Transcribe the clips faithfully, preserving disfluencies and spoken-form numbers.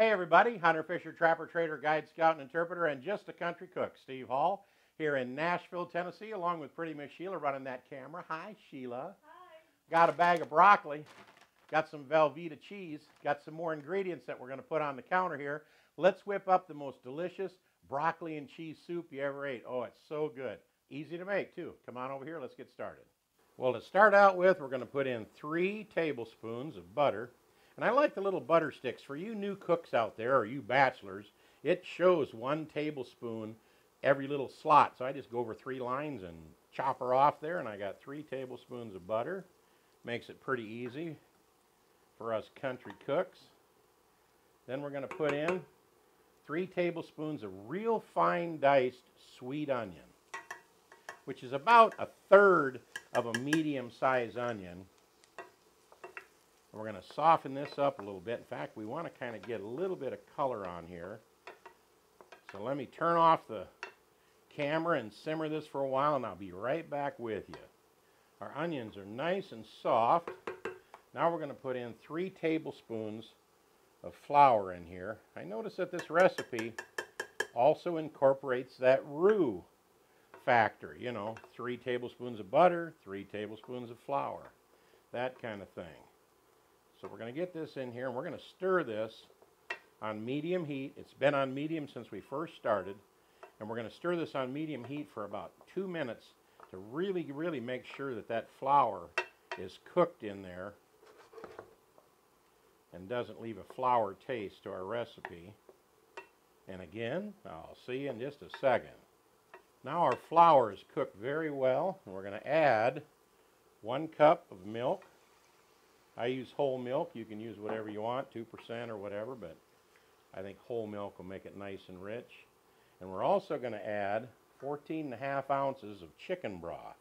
Hey everybody, Hunter Fisher, Trapper Trader, Guide, Scout, and Interpreter, and just a country cook, Steve Hall, here in Nashville, Tennessee, along with pretty Miss Sheila running that camera. Hi, Sheila. Hi. Got a bag of broccoli, got some Velveeta cheese, got some more ingredients that we're going to put on the counter here. Let's whip up the most delicious broccoli and cheese soup you ever ate. Oh, it's so good. Easy to make, too. Come on over here, let's get started. Well, to start out with, we're going to put in three tablespoons of butter. And I like the little butter sticks. For you new cooks out there, or you bachelors, it shows one tablespoon every little slot. So I just go over three lines and chop her off there, and I got three tablespoons of butter. Makes it pretty easy for us country cooks. Then we're going to put in three tablespoons of real fine diced sweet onion, which is about a third of a medium-sized onion. We're going to soften this up a little bit. In fact, we want to kind of get a little bit of color on here. So let me turn off the camera and simmer this for a while, and I'll be right back with you. Our onions are nice and soft. Now we're going to put in three tablespoons of flour in here. I notice that this recipe also incorporates that roux factor. You know, three tablespoons of butter, three tablespoons of flour, that kind of thing. So we're going to get this in here, and we're going to stir this on medium heat. It's been on medium since we first started, and we're going to stir this on medium heat for about two minutes to really, really make sure that that flour is cooked in there and doesn't leave a flour taste to our recipe. And again, I'll see you in just a second. Now our flour is cooked very well, and we're going to add one cup of milk. I use whole milk. You can use whatever you want, two percent or whatever, but I think whole milk will make it nice and rich. And we're also going to add fourteen and a half ounces of chicken broth.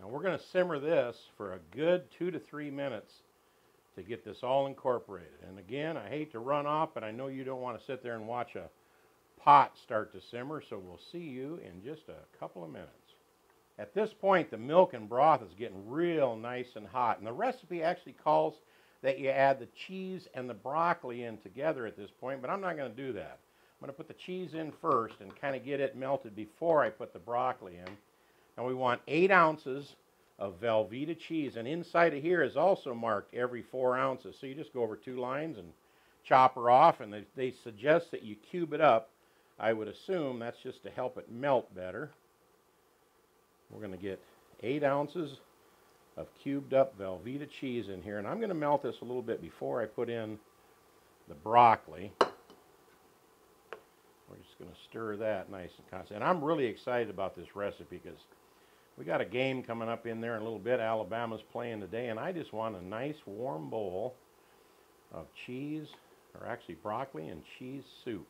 Now we're going to simmer this for a good two to three minutes to get this all incorporated. And again, I hate to run off, but I know you don't want to sit there and watch a pot start to simmer, so we'll see you in just a couple of minutes. At this point, the milk and broth is getting real nice and hot, and the recipe actually calls that you add the cheese and the broccoli in together at this point, but I'm not going to do that. I'm going to put the cheese in first and kind of get it melted before I put the broccoli in. Now we want eight ounces of Velveeta cheese, and inside of here is also marked every four ounces, so you just go over two lines and chop her off, and they, they suggest that you cube it up. I would assume that's just to help it melt better. We're going to get eight ounces of cubed up Velveeta cheese in here, and I'm going to melt this a little bit before I put in the broccoli. We're just going to stir that nice and constant. And I'm really excited about this recipe because we got a game coming up in there in a little bit. Alabama's playing today, and I just want a nice warm bowl of cheese, or actually broccoli and cheese soup.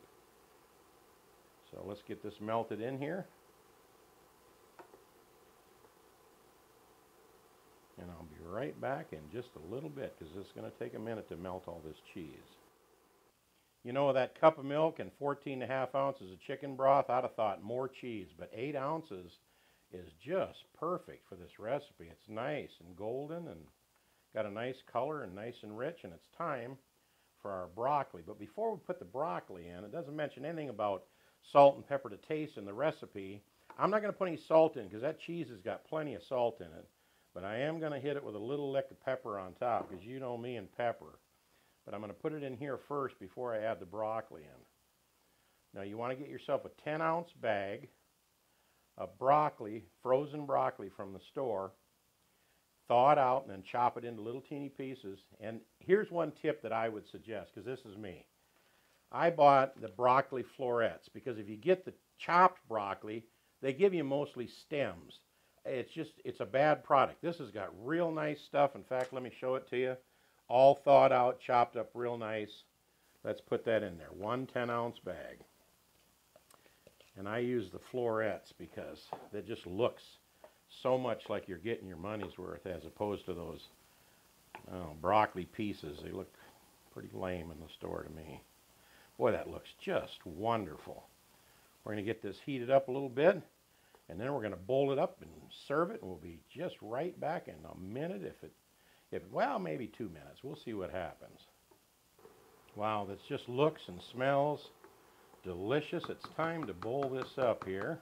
So let's get this melted in here. And I'll be right back in just a little bit because it's going to take a minute to melt all this cheese. You know, that cup of milk and fourteen and a half ounces of chicken broth, I'd have thought more cheese, but eight ounces is just perfect for this recipe. It's nice and golden and got a nice color and nice and rich, and it's time for our broccoli. But before we put the broccoli in, it doesn't mention anything about salt and pepper to taste in the recipe. I'm not going to put any salt in because that cheese has got plenty of salt in it, but I am going to hit it with a little lick of pepper on top because you know me and pepper. But I'm going to put it in here first before I add the broccoli in. Now you want to get yourself a ten ounce bag of broccoli, frozen broccoli from the store, thaw it out and then chop it into little teeny pieces. And here's one tip that I would suggest, because this is me. I bought the broccoli florets because if you get the chopped broccoli, they give you mostly stems. It's just, it's a bad product. This has got real nice stuff. In fact, let me show it to you. All thawed out, chopped up real nice. Let's put that in there. One ten ounce bag. And I use the florets because that just looks so much like you're getting your money's worth as opposed to those oh, broccoli pieces. They look pretty lame in the store to me. Boy, that looks just wonderful. We're going to get this heated up a little bit. And then we're going to bowl it up and serve it. And we'll be just right back in a minute, if it, if well, maybe two minutes. We'll see what happens. Wow, this just looks and smells delicious. It's time to bowl this up here.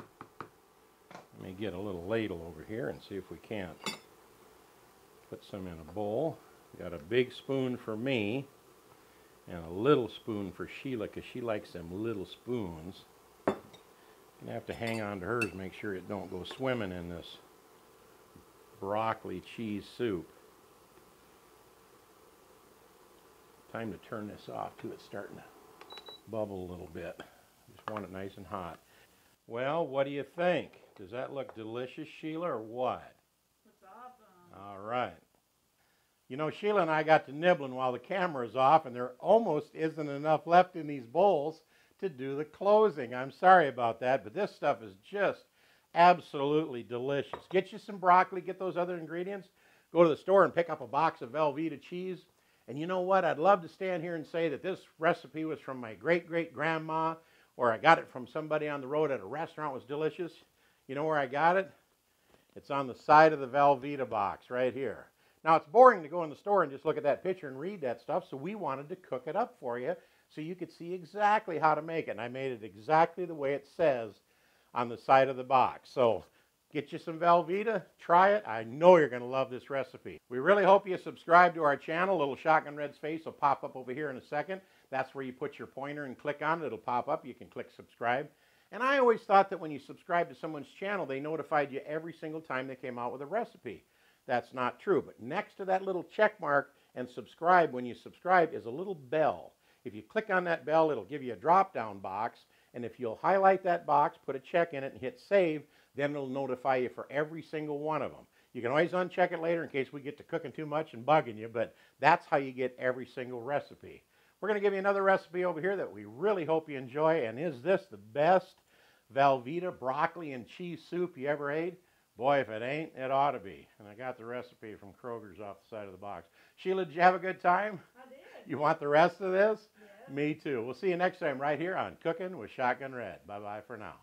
Let me get a little ladle over here and see if we can't put some in a bowl. Got a big spoon for me and a little spoon for Sheila, because she likes them little spoons. Gonna have to hang on to hers, make sure it don't go swimming in this broccoli cheese soup. Time to turn this off too. It's starting to bubble a little bit. Just want it nice and hot. Well, what do you think? Does that look delicious, Sheila, or what? It's awesome. All right. You know, Sheila and I got to nibbling while the camera's off, and there almost isn't enough left in these bowls to do the closing. I'm sorry about that, but this stuff is just absolutely delicious. Get you some broccoli, get those other ingredients, go to the store and pick up a box of Velveeta cheese. And you know what? I'd love to stand here and say that this recipe was from my great-great-grandma, or I got it from somebody on the road at a restaurant. It was delicious. You know where I got it? It's on the side of the Velveeta box right here. Now, it's boring to go in the store and just look at that picture and read that stuff, so we wanted to cook it up for you so you could see exactly how to make it. And I made it exactly the way it says on the side of the box. So get you some Velveeta, try it. I know you're going to love this recipe. We really hope you subscribe to our channel. Little Shotgun Red's face will pop up over here in a second. That's where you put your pointer and click on it. It'll pop up. You can click subscribe. And I always thought that when you subscribe to someone's channel, they notified you every single time they came out with a recipe. That's not true. But next to that little check mark and subscribe, when you subscribe, is a little bell. If you click on that bell, it'll give you a drop-down box. And if you'll highlight that box, put a check in it, and hit save, then it'll notify you for every single one of them. You can always uncheck it later in case we get to cooking too much and bugging you, but that's how you get every single recipe. We're going to give you another recipe over here that we really hope you enjoy. And is this the best Velveeta broccoli and cheese soup you ever ate? Boy, if it ain't, it ought to be. And I got the recipe from Kroger's off the side of the box. Sheila, did you have a good time? I did. You want the rest of this? Yeah. Me too. We'll see you next time right here on Cooking with Shotgun Red. Bye-bye for now.